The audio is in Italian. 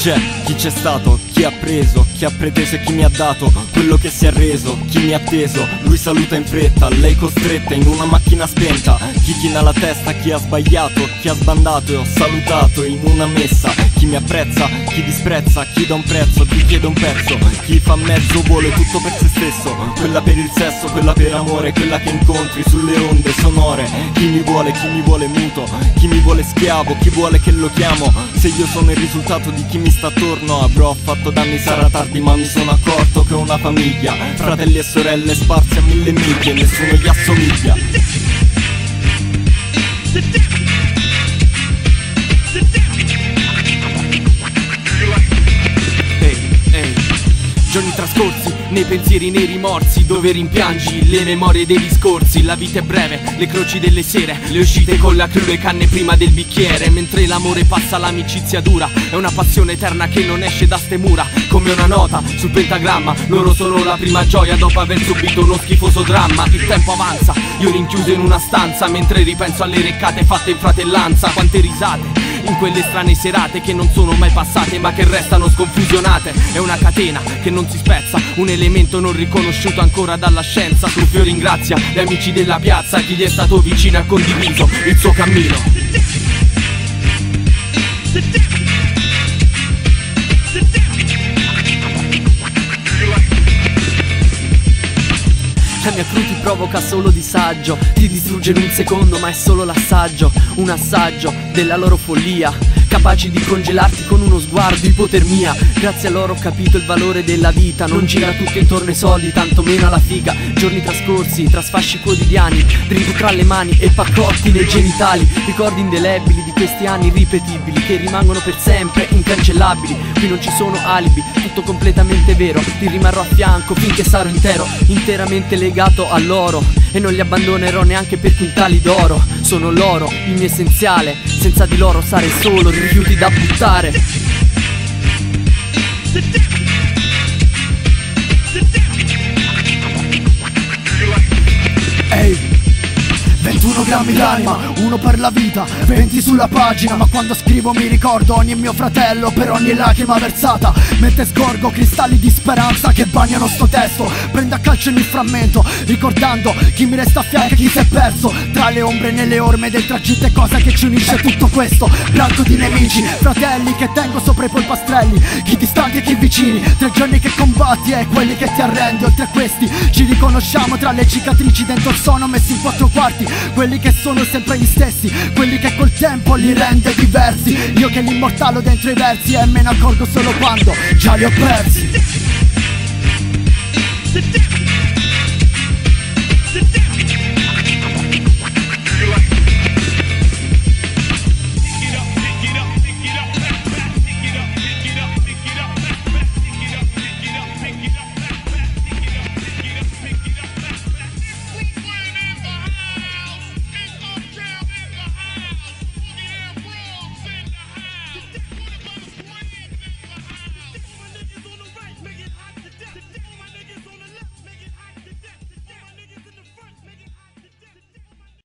Chi c'è stato, chi ha preso, chi ha preteso e chi mi ha dato quello che si è reso, chi mi ha teso, lui saluta in fretta, lei costretta in una macchina spenta. Chi china la testa, chi ha sbagliato, chi ha sbandato e ho salutato in una messa. Chi mi apprezza, chi disprezza, chi dà un prezzo, chi chiede un pezzo, chi fa mezzo vuole tutto per se stesso, quella per il sesso, quella per amore, quella che incontri sulle onde sonore. Chi mi vuole muto, chi mi vuole schiavo, chi vuole che lo chiamo. Se io sono il risultato di chi mi sta attorno, avrò fatto danni, sarà tardi, ma mi sono accorto che ho una famiglia, fratelli e sorelle sparsi a mille miglia, nessuno gli assomiglia. Giorni trascorsi, nei pensieri, nei rimorsi, dove rimpiangi le memorie dei discorsi. La vita è breve, le croci delle sere, le uscite con la crew, le canne prima del bicchiere. Mentre l'amore passa l'amicizia dura, è una passione eterna che non esce da ste mura. Come una nota sul pentagramma, loro sono la prima gioia dopo aver subito uno schifoso dramma. Il tempo avanza, io rinchiuso in una stanza, mentre ripenso alle recate fatte in fratellanza. Quante risate in quelle strane serate che non sono mai passate ma che restano sconfusionate. È una catena che non si spezza, un elemento non riconosciuto ancora dalla scienza. Scuffio ringrazia gli amici della piazza, chi gli è stato vicino ha condiviso il suo cammino. La mia crew ti provoca solo disagio, ti distrugge in un secondo ma è solo l'assaggio, un assaggio della loro follia, capaci di congelarti con uno sguardo. Ipotermia, grazie a loro ho capito il valore della vita, non gira tutto intorno ai soldi, tanto meno alla figa. Giorni trascorsi, tra sfasci quotidiani, dritto tra le mani e paccotti nei genitali, ricordi indelebili di questi anni irripetibili che rimangono per sempre incancellabili. Qui non ci sono alibi, tutto completamente vero, ti rimarrò a fianco finché sarò intero, interamente legato all'oro, e non li abbandonerò neanche per quintali d'oro. Sono loro, il mio essenziale, senza di loro sarei solo rifiuti da buttare. Ehi, 21 grammi l'anima, uno per la vita, 20 sulla pagina, ma quando scrivo mi ricordo ogni mio fratello per ogni lacrima versata. Mentre scorgo cristalli di speranza che bagnano sto testo, prendo a calcio ogni frammento, ricordando chi mi resta a fianco e chi si è perso tra le ombre e nelle orme del tragitto. E cosa che ci unisce tutto questo, branco di nemici, fratelli che tengo sopra i polpastrelli, chi distanti e chi vicini, 3 giorni che combatti e quelli che ti arrendi. Oltre a questi ci riconosciamo tra le cicatrici, dentro sono messi in 4 quarti, quelli che sono sempre gli stessi, quelli che col tempo li rende diversi. Io che li immortalo dentro i versi e me ne accorgo solo quando già li ho persi.